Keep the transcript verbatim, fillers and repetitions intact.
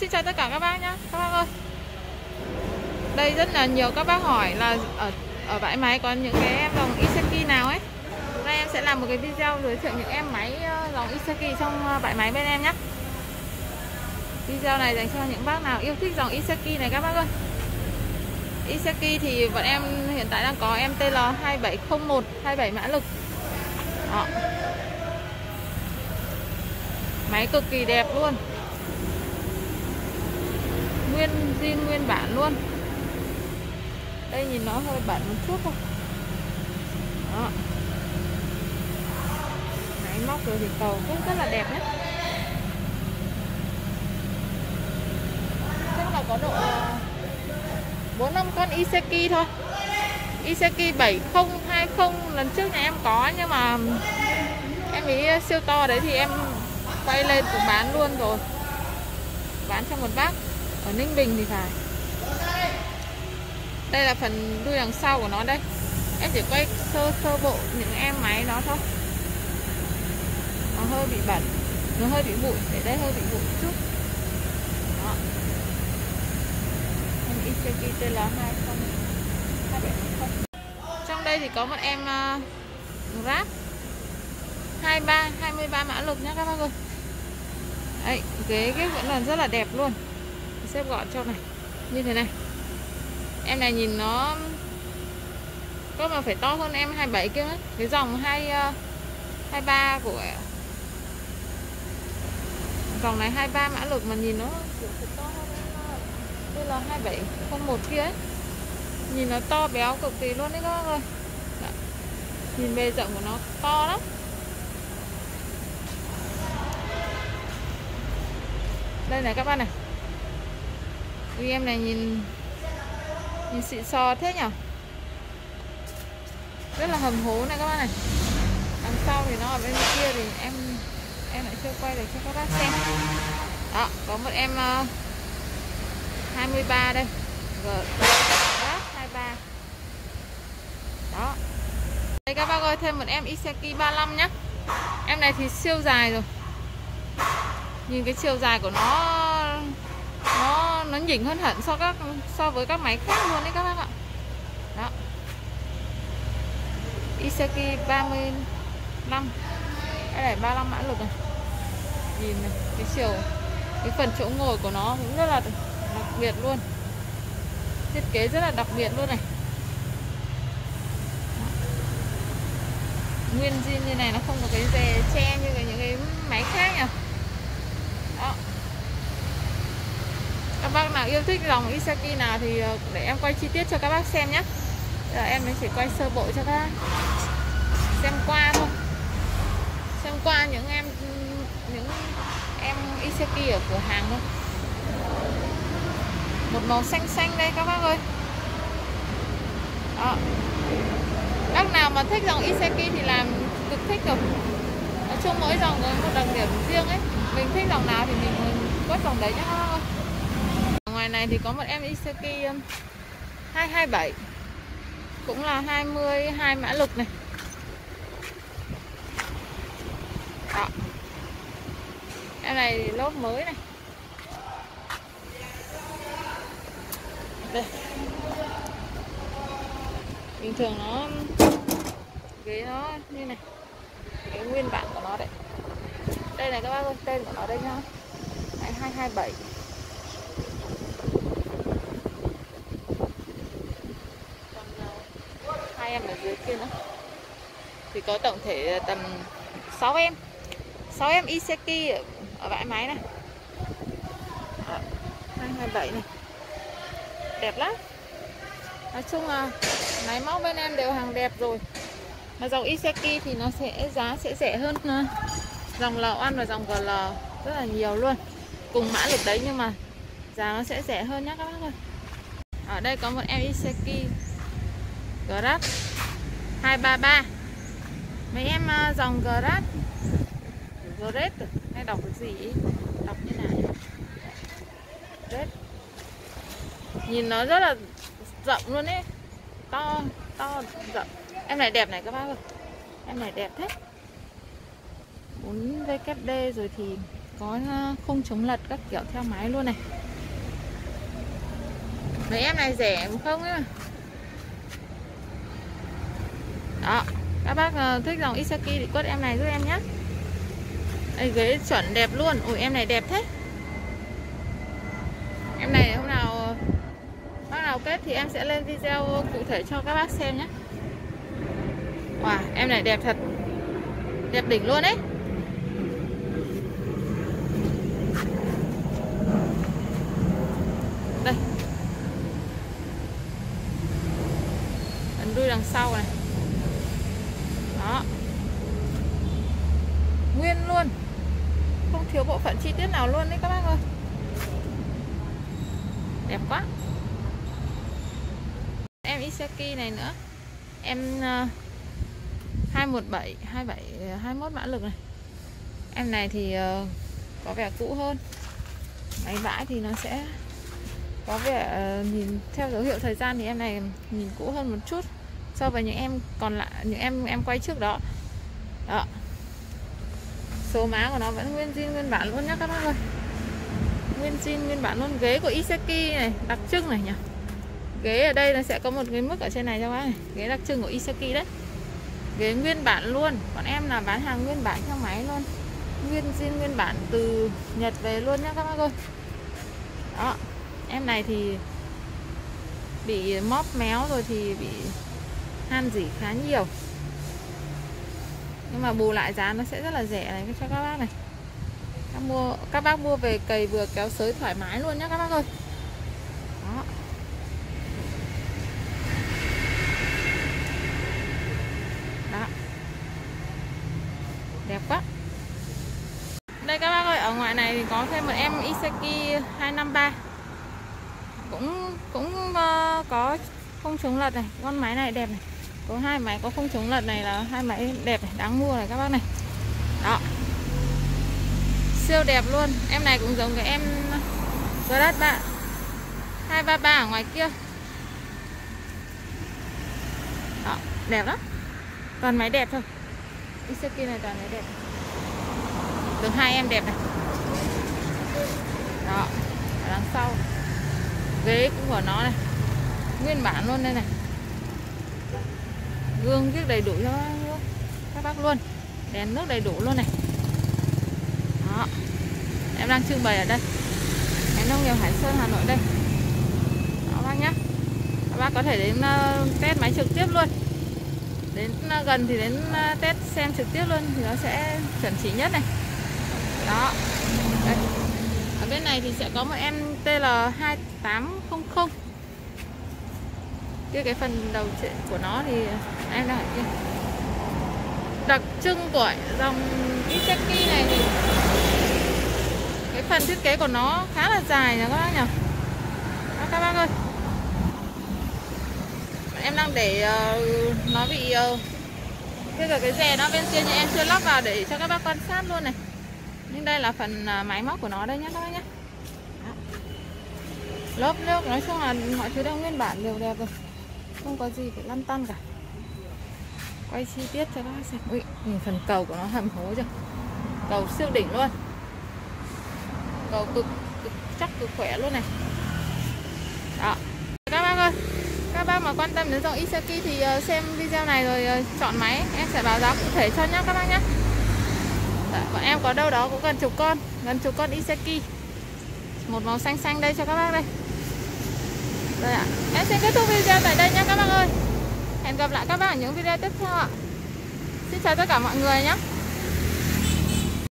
xin chào tất cả các bác nhé. Các bác ơi, đây rất là nhiều các bác hỏi là ở ở bãi máy có những cái em dòng Iseki nào ấy. Hôm nay em sẽ làm một cái video giới thiệu những em máy dòng Iseki trong bãi máy bên em nhé. Video này dành cho những bác nào yêu thích dòng Iseki này các bác ơi. Iseki thì bọn em hiện tại đang có em tê lờ hai bảy không một, hai bảy mã lực. Đó. Máy cực kỳ đẹp luôn, nguyên zin nguyên bản luôn. Đây nhìn nó hơi bẩn một chút thôi. Đó. Máy móc rồi thì cầu cũng rất là đẹp nhé. Chắc là có độ bốn năm con Iseki thôi. Iseki bảy không hai không lần trước nhà em có, nhưng mà em ấy siêu to đấy thì em quay lên cũng bán luôn rồi. Bán cho một bác ở Ninh Bình thì phải. Đây là phần đuôi đằng sau của nó đây. Em chỉ quay sơ sơ bộ những em máy nó thôi. Nó hơi bị bẩn, nó hơi bị bụi, để đây hơi bị bụi một chút. Đó. Em Iseki tê lờ hai không hai bảy. Trong đây thì có một em GEAS hai ba hai ba mã lực nhá các bác ơi. Đấy, ghế ghế vẫn là rất là đẹp luôn. Xếp gọn cho này, như thế này. Em này nhìn nó có mà phải to hơn em hai bảy kia ấy. Cái dòng hai hai ba của dòng này hai ba mã lực mà nhìn nó to hơn đây là hai bảy không một kia ấy. Nhìn nó to béo cực kỳ luôn đấy các bác ơi. Đó. Nhìn bề rộng của nó to lắm. Đây này các bạn này. Ui, em này nhìn nhìn xịn xò thế nhỉ. Rất là hầm hố này các bạn này. Đằng sau thì nó ở bên kia thì em em lại chưa quay được cho các bác xem. Đó, có một em uh, hai ba đây. GEAS hai ba. Đó. Đây các bác ơi, thêm một em Iseki ba lăm nhá. Em này thì siêu dài rồi. Nhìn cái chiều dài của nó nó nó nhỉnh hơn hẳn so các so với các máy khác luôn đấy các bác ạ. Đó. Iseki ba mươi lăm. Cái này ba mươi lăm mã lực này. Nhìn này, cái chiều cái phần chỗ ngồi của nó cũng rất là đặc biệt luôn. Thiết kế rất là đặc biệt luôn này. Nguyên zin như này, nó không có cái dè che như cái những cái máy khác nhỉ. Đó. Các bác nào yêu thích dòng Iseki nào thì để em quay chi tiết cho các bác xem nhé. Giờ em mới chỉ quay sơ bộ cho các bác xem qua thôi, xem qua những em những em Iseki ở cửa hàng thôi. Một màu xanh xanh đây các bác ơi. Đó. Bác nào mà thích dòng Iseki thì làm cực thích rồi. Nói chung mỗi dòng có một đặc điểm riêng ấy. Mình thích dòng nào thì mình quất dòng đấy nhá các bác. Ở ngoài này thì có một em Iseki hai hai bảy, cũng là hai mươi hai mã lực này. Đó. Em này lốp mới này. Đây. Bình thường nó ghế nó như này, cái nguyên bản của nó đấy. Đây này các bác ơi, tên của nó đây nhá. Đấy, hai hai bảy. Còn hai em ở dưới kia nữa. Thì có tổng thể tầm sáu em. sáu em Iseki ở, ở bãi máy này. Đó, hai hai bảy này. Đẹp lắm. Nói chung là máy móc bên em đều hàng đẹp rồi. Mà dòng Iseki thì nó sẽ giá sẽ rẻ hơn nữa. Dòng lờ một và dòng giê lờ rất là nhiều luôn. Cùng mã lực đấy nhưng mà giá nó sẽ rẻ hơn nhé các bác ơi. Ở đây có một em Iseki GEAS hai ba ba. Mấy em dòng GEAS GEAS hay đọc cái gì ý? Đọc như nào GEAS. Nhìn nó rất là rộng luôn ấy. To, to, rộng. Em này đẹp này các bác ơi. Em này đẹp thế. bốn vê kép đê rồi thì có khung chống lật các kiểu theo máy luôn này. Mấy em này rẻ đúng không ấy mà. Đó, các bác thích dòng Iseki thì quất em này giúp em nhé. Đây, ghế chuẩn đẹp luôn. Ôi em này đẹp thế. Em này hôm nào bác nào kết thì em sẽ lên video cụ thể cho các bác xem nhé. Wow, em này đẹp thật. Đẹp đỉnh luôn ấy. Đây. Phần đuôi đằng sau này. Đó. Nguyên luôn. Không thiếu bộ phận chi tiết nào luôn đấy các bác ơi. Đẹp quá. Em Iseki này nữa. Em hai một bảy, hai bảy, hai mốt mã lực này. Em này thì có vẻ cũ hơn. Máy vãi thì nó sẽ có vẻ nhìn theo dấu hiệu thời gian thì em này nhìn cũ hơn một chút so với những em còn lại, những em em quay trước đó. Đó. Số má của nó vẫn nguyên zin nguyên bản luôn nhá các bác ơi. Nguyên zin nguyên bản luôn. Ghế của Iseki này đặc trưng này nhỉ. Ghế ở đây nó sẽ có một cái mức ở trên này cho các bác này. Ghế đặc trưng của Iseki đấy. Ghế nguyên bản luôn. Bọn em là bán hàng nguyên bản theo máy luôn. Nguyên zin nguyên bản từ Nhật về luôn nhá các bác ơi. Đó. Em này thì bị móp méo rồi thì bị han rỉ khá nhiều. Nhưng mà bù lại giá nó sẽ rất là rẻ này cho các bác này. Các, mua, các bác mua về cày vừa kéo sới thoải mái luôn nhá các bác ơi. Đó. Đó. Đẹp quá. Đây các bác ơi, ở ngoài này thì có thêm một em Iseki hai năm ba. Cũng cũng có không chống lật này, con máy này đẹp này. Có hai máy có không chống lật này là hai máy đẹp này, đáng mua này các bác này. Đó. Siêu đẹp luôn. Em này cũng giống cái em giê e a ét hai ba ba ở ngoài kia. Đó, đẹp lắm. Toàn máy đẹp thôi. Iseki này toàn máy đẹp. Được hai em đẹp này. Đó, ở đằng sau. Ghế cũng của nó này. Nguyên bản luôn đây này. Gương viết đầy đủ cho các bác luôn. Đèn nước đầy đủ luôn này. Đó. Em đang trưng bày ở đây. Em nông nghiệp Hải Sơn Hà Nội đây. Đó bác nhá. Các bác có thể đến test máy trực tiếp luôn. Đến gần thì đến test xem trực tiếp luôn thì nó sẽ chuẩn chỉ nhất này. Đó. Đây. Ở bên này thì sẽ có một em T L hai tám không không. Cái phần đầu của nó thì em đang ở kia. Đặc trưng của dòng Iseki này thì cái phần thiết kế của nó khá là dài nha các bác nhỉ. Đó, các bác ơi, em đang để uh, nó bị uh, bây giờ cái rè nó bên kia nhưng em chưa lắp vào để cho các bác quan sát luôn này. Nhưng đây là phần uh, máy móc của nó đây nhé các bác nhé. Lớp nước nói chung là mọi thứ đang nguyên bản đều đẹp rồi, không có gì phải lăn tăn cả. Quay chi tiết cho các bác xem. Ui, nhìn phần cầu của nó hầm hố chưa. Cầu siêu đỉnh luôn. Cầu cực, cực chắc cực khỏe luôn này. Đó. Các bác ơi, các bác mà quan tâm đến dòng Iseki thì xem video này rồi chọn máy. Em sẽ báo giá cụ thể cho nhé các bác nhé. Bọn em có đâu đó cũng gần chục con. Gần chục con Iseki. Một màu xanh xanh đây cho các bác đây. Đây ạ. Em sẽ kết thúc video tại đây nhé các bác ơi. Hẹn gặp lại các bác ở những video tiếp theo ạ. Xin chào tất cả mọi người nhé.